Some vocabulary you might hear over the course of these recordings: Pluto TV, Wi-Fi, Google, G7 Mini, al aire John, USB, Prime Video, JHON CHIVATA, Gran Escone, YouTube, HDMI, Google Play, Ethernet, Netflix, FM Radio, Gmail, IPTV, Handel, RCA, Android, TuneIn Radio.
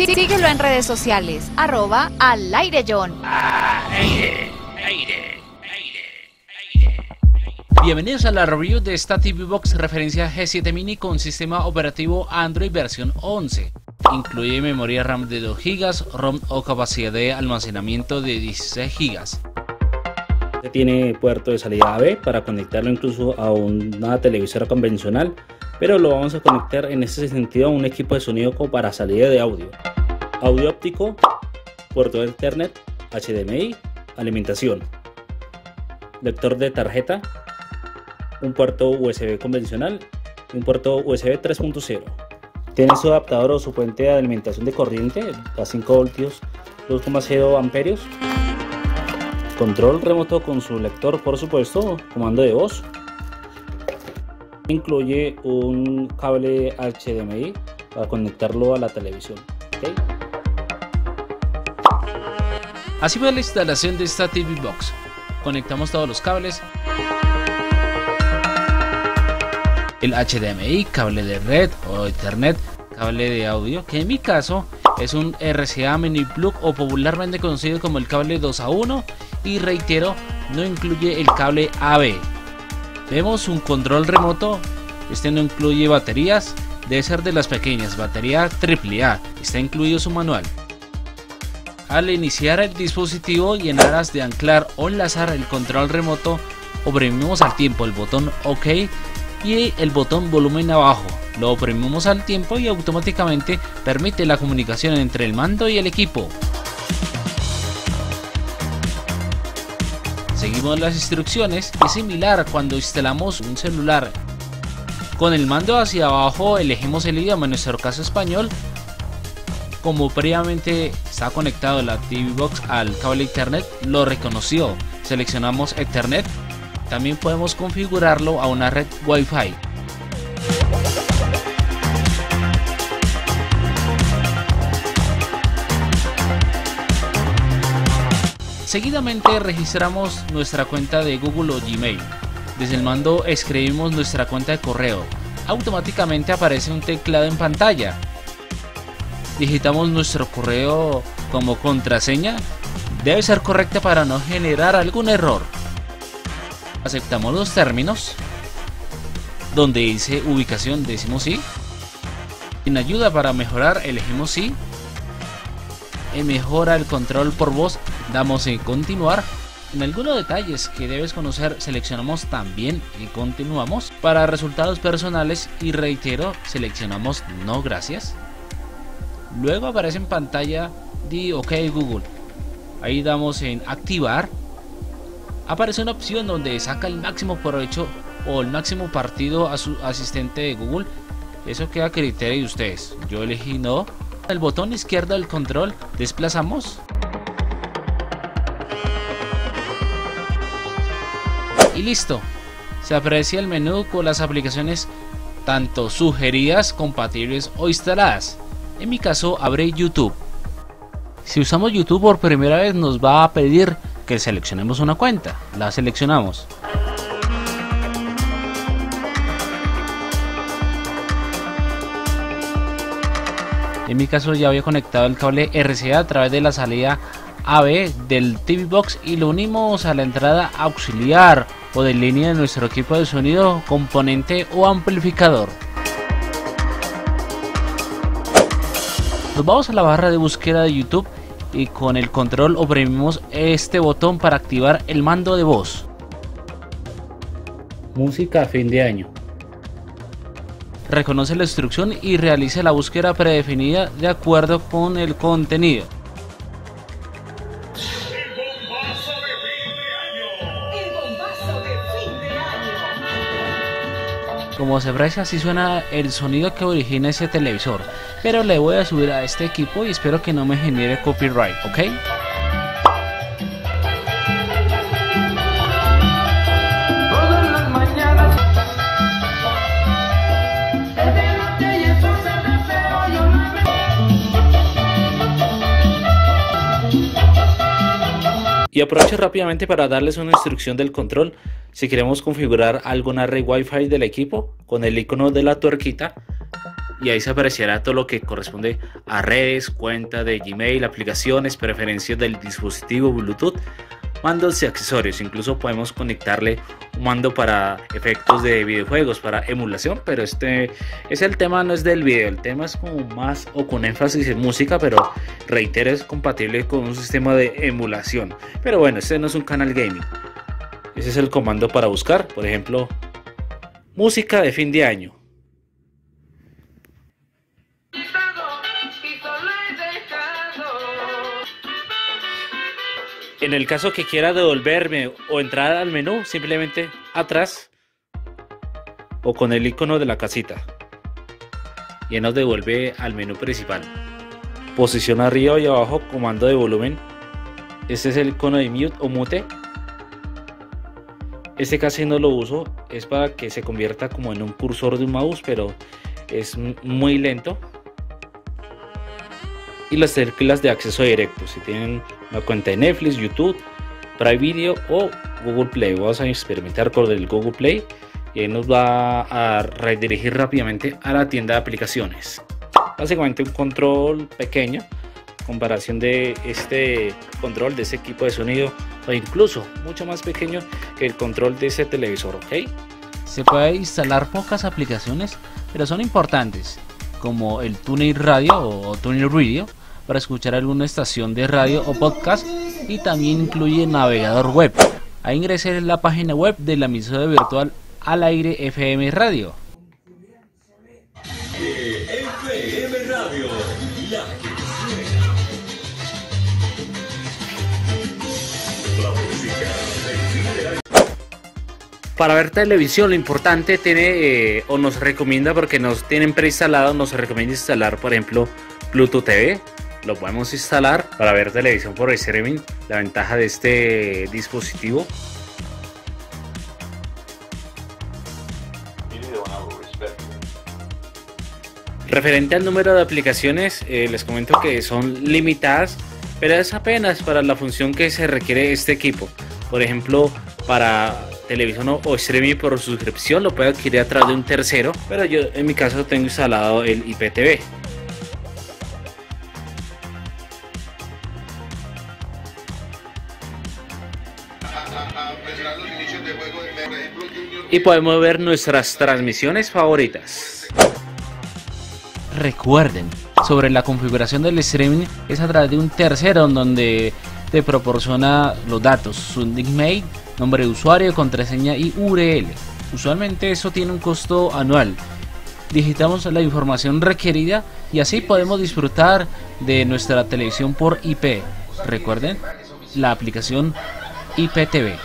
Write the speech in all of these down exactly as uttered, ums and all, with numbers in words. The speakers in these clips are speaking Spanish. Sí, síguelo en redes sociales, arroba al aire John. Aire, aire, aire, aire. Bienvenidos a la review de esta T V Box referencia G siete Mini con sistema operativo Android versión once. Incluye memoria RAM de dos gigas, ROM o capacidad de almacenamiento de dieciséis gigas. Tiene puerto de salida A B para conectarlo incluso a una televisora convencional, pero lo vamos a conectar en ese sentido a un equipo de sonido para salida de audio. Audio óptico, puerto de Ethernet, H D M I, alimentación, lector de tarjeta, un puerto U S B convencional y un puerto U S B tres punto cero. Tiene su adaptador o su fuente de alimentación de corriente a cinco voltios, dos coma cero amperios. Control remoto con su lector, por supuesto, comando de voz. Incluye un cable H D M I para conectarlo a la televisión. ¿Okay? Así va la instalación de esta T V Box. Conectamos todos los cables. El H D M I, cable de red o Ethernet, cable de audio, que en mi caso es un R C A mini plug o popularmente conocido como el cable dos a uno, y reitero, no incluye el cable A B. Vemos un control remoto, este no incluye baterías, debe ser de las pequeñas, batería triple A, está incluido su manual. Al iniciar el dispositivo y en aras de anclar o enlazar el control remoto, oprimimos al tiempo el botón OK y el botón volumen abajo, lo oprimimos al tiempo y automáticamente permite la comunicación entre el mando y el equipo. Seguimos las instrucciones, es similar cuando instalamos un celular. Con el mando hacia abajo elegimos el idioma, en nuestro caso español. Como previamente está conectado la T V Box al cable Ethernet, lo reconoció, seleccionamos Ethernet. También podemos configurarlo a una red Wi-Fi. Seguidamente registramos nuestra cuenta de Google o Gmail. Desde el mando escribimos nuestra cuenta de correo. Automáticamente aparece un teclado en pantalla. Digitamos nuestro correo como contraseña. Debe ser correcta para no generar algún error. Aceptamos los términos. Donde dice ubicación decimos sí. En ayuda para mejorar elegimos sí. En mejora el control por voz damos en continuar. En algunos detalles que debes conocer seleccionamos también y continuamos. Para resultados personales y reitero seleccionamos no gracias. Luego aparece en pantalla di OK Google. Ahí damos en activar. Aparece una opción donde saca el máximo provecho o el máximo partido a su asistente de Google. Eso queda a criterio de ustedes. Yo elegí no. El botón izquierdo del control desplazamos. Y listo. Se aprecia el menú con las aplicaciones tanto sugeridas, compatibles o instaladas. En mi caso abre YouTube. Si usamos YouTube por primera vez nos va a pedir que seleccionemos una cuenta, la seleccionamos. En mi caso ya había conectado el cable R C A a través de la salida A B del T V Box y lo unimos a la entrada auxiliar o de línea de nuestro equipo de sonido, componente o amplificador. Nos vamos a la barra de búsqueda de YouTube y con el control oprimimos este botón para activar el mando de voz. Música a fin de año. Reconoce la instrucción y realiza la búsqueda predefinida de acuerdo con el contenido. El bombazo de fin de año. El bombazo de fin de año. Como se aprecia, así suena el sonido que origina ese televisor. Pero le voy a subir a este equipo y espero que no me genere copyright, ¿ok? Y aprovecho rápidamente para darles una instrucción del control. Si queremos configurar alguna red Wi-Fi del equipo, con el icono de la tuerquita y ahí se aparecerá todo lo que corresponde a redes, cuenta de Gmail, aplicaciones, preferencias del dispositivo, Bluetooth, mandos y accesorios. Incluso podemos conectarle un mando para efectos de videojuegos, para emulación, pero este es el tema, no es del video, el tema es como más o con énfasis en música, pero reitero, es compatible con un sistema de emulación. Pero bueno, este no es un canal gaming. Ese es el comando para buscar, por ejemplo, música de fin de año. En el caso que quiera devolverme o entrar al menú, simplemente atrás o con el icono de la casita. Y nos devuelve al menú principal. Posición arriba y abajo, comando de volumen. Este es el icono de mute o mute. Este casi no lo uso, es para que se convierta como en un cursor de un mouse, pero es muy lento. Y las teclas de acceso directo, si tienen una cuenta de Netflix, YouTube, Prime Video o Google Play. Vamos a experimentar con el Google Play y ahí nos va a redirigir rápidamente a la tienda de aplicaciones. Básicamente un control pequeño, comparación de este control de ese equipo de sonido, o incluso mucho más pequeño que el control de ese televisor, ¿ok? Se puede instalar pocas aplicaciones, pero son importantes, como el TuneIn Radio o TuneIn Radio, para escuchar alguna estación de radio o podcast, y también incluye navegador web. Ahí ingresé en la página web de la emisora virtual Al Aire F M Radio. F M Radio, la que suena. La música. Para ver televisión, lo importante tiene eh, o nos recomienda, porque nos tienen preinstalado, nos recomienda instalar, por ejemplo, Pluto T V. Lo podemos instalar para ver televisión por streaming. La ventaja de este dispositivo. Referente al número de aplicaciones, eh, les comento que son limitadas, pero es apenas para la función que se requiere este equipo. Por ejemplo, para televisión o streaming por suscripción lo puede adquirir a través de un tercero, pero yo en mi caso tengo instalado el I P T V. Y podemos ver nuestras transmisiones favoritas. Recuerden, sobre la configuración del streaming, es a través de un tercero en donde te proporciona los datos, su nickname, nombre de usuario, contraseña y U R L. Usualmente eso tiene un costo anual. Digitamos la información requerida y así podemos disfrutar de nuestra televisión por I P. Recuerden, la aplicación I P T V.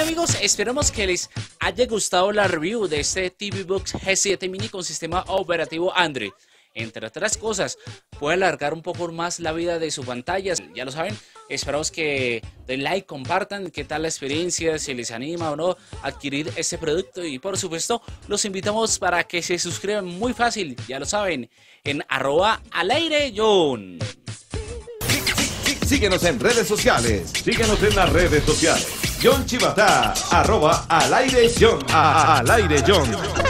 Amigos, esperamos que les haya gustado la review de este T V Box G siete Mini con sistema operativo Android. Entre otras cosas, puede alargar un poco más la vida de su pantalla. Ya lo saben, esperamos que den like, compartan qué tal la experiencia, si les anima o no adquirir este producto. Y por supuesto, los invitamos para que se suscriban, muy fácil, ya lo saben, en arroba al aire John. Síguenos en redes sociales. Síguenos en las redes sociales. John Chivata, arroba al aire John. Al aire John.